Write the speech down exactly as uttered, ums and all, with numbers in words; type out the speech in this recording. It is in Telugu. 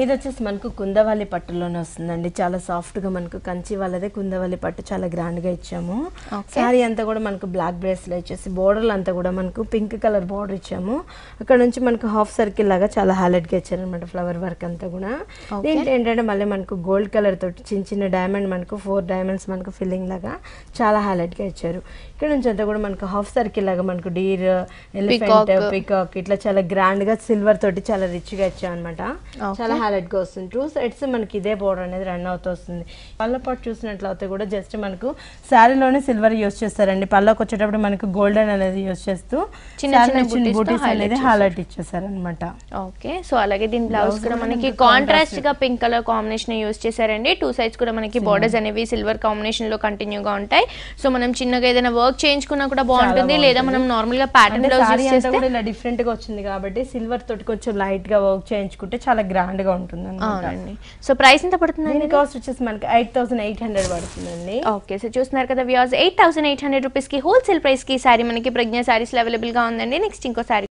ఇది వచ్చేసి మనకు కుందవల్లి పట్టులోనే వస్తుందండి. చాలా సాఫ్ట్ గా మనకు కంచి వాళ్ళదే కుందవల్లి పట్టు చాలా గ్రాండ్ గా ఇచ్చాము. సారీ అంతా కూడా మనకు బ్లాక్ బ్రేస్లో వచ్చేసి బోర్డర్లు అంతా కూడా మనకు పింక్ కలర్ బోర్డర్ ఇచ్చాము. అక్కడ నుంచి మనకు హాఫ్ సర్కిల్ లాగా చాలా హైలైట్ గా ఇచ్చారనమాట ఫ్లవర్ వర్క్ అంతా కూడా. దీంట్లో ఏంటంటే మళ్ళీ మనకు గోల్డ్ కలర్ తోటి చిన్న చిన్న డైమండ్ మనకు ఫోర్ డైమండ్స్ మనకు ఫిల్లింగ్ లాగా చాలా హైలైట్ గా ఇచ్చారు. ఇక్కడ నుంచి అంతా కూడా మనకు హాఫ్ సర్కిల్ లాగా మనకు డీర్, ఎలిఫెంట్, పికాక్ ఇట్లా చాలా గ్రాండ్ గా సిల్వర్ తోటి చాలా రిచ్ గా ఇచ్చాం అనమాట. చాలా హైలైట్ గా వస్తుంది. టూ సైడ్స్ మనకి ఇదే బోర్డర్ అనేది రన్ అవుతూ వస్తుంది. పళ్ళ పాటు చూసినట్లయితే కూడా జస్ట్ మనకు శారీలోనే సిల్వర్ యూజ్ చేస్తారండి. పళ్ళకి వచ్చేటప్పుడు మనకు గోల్డెన్ అనేది యూజ్ చేస్తూ చిన్న బూటీస్ అనేది హైలైట్ ఇచ్చేసారనమాట. ఓకే, సో అలాగే దీని బ్లౌజ్ కూడా మనకి కాంట్రాస్ట్ గా పింక్ కలర్ కాంబినేషన్ యూజ్ చేశారండి. టూ సైడ్స్ కూడా మనకి బోర్డర్స్ అనేవి సిల్వర్ కాంబినేషన్ లో కంటిన్యూగా ఉంటాయి. సో మనం చిన్నగా ఏదైనా వర్క్ చేయించుకున్నా కూడా బాగుంటుంది, లేదా మనం నార్మల్ గా ప్యాటర్న్ బ్లౌజ్ యూస్ చేస్తే కూడా ఇలా డిఫరెంట్ గా వస్తుంది కాబట్టి సిల్వర్ తోటి కొంచెం లైట్ గా వర్క్ చేయించుకుంటే చాలా గ్రాండ్ గా ఉంటుంది అన్నమాట. సో ప్రైస్ ఎంత పడుతుంది? దీని కాస్ట్ వచ్చేసి మనకి ఎనిమిది వేల ఎనిమిది వందలు పడుతుందండి. ఓకే, సో చూస్తున్నారు కదా వ్యూవర్స్, ఎనిమిది వేల ఎనిమిది వందలు రూపాయస్ కి హోల్సేల్ ప్రైస్ కి సారీ మనకి ప్రజ్ఞ సారీస్ అవైలబుల్ గా ఉందండి. నెక్స్ట్ ఇంకో సారీ